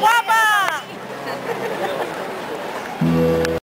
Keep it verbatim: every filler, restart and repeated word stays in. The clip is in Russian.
Папа!